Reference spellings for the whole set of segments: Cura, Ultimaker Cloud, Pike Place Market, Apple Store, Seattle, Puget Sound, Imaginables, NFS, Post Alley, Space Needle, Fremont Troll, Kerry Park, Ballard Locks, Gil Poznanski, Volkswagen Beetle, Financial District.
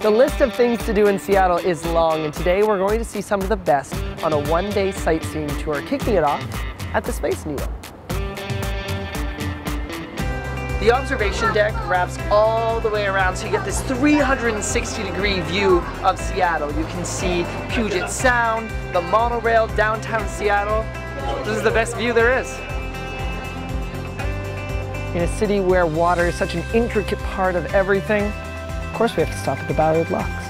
The list of things to do in Seattle is long, and today we're going to see some of the best on a one-day sightseeing tour, kicking it off at the Space Needle. The observation deck wraps all the way around, so you get this 360-degree view of Seattle. You can see Puget Sound, the monorail, downtown Seattle. This is the best view there is. In a city where water is such an intricate part of everything, of course we have to stop at the Ballard Locks.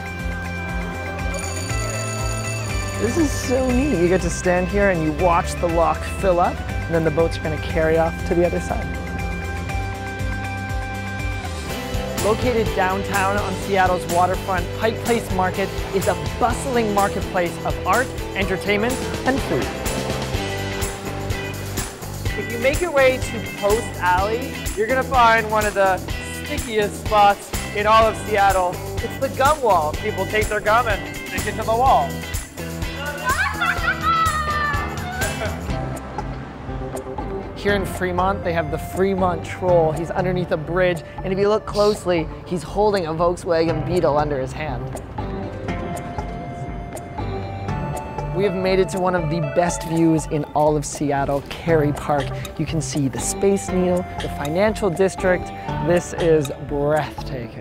This is so neat. You get to stand here and you watch the lock fill up, and then the boats are going to carry off to the other side. Located downtown on Seattle's waterfront, Pike Place Market is a bustling marketplace of art, entertainment, and food. If you make your way to Post Alley, you're going to find one of the stickiest spots in all of Seattle. It's the gum wall. People take their gum and stick it to the wall. Here in Fremont, they have the Fremont Troll. He's underneath a bridge, and if you look closely, he's holding a Volkswagen Beetle under his hand. We have made it to one of the best views in all of Seattle, Kerry Park. You can see the Space Needle, the Financial District. This is breathtaking.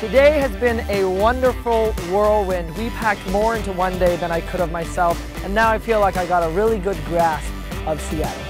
Today has been a wonderful whirlwind. We packed more into one day than I could have myself, and now I feel like I got a really good grasp of Seattle.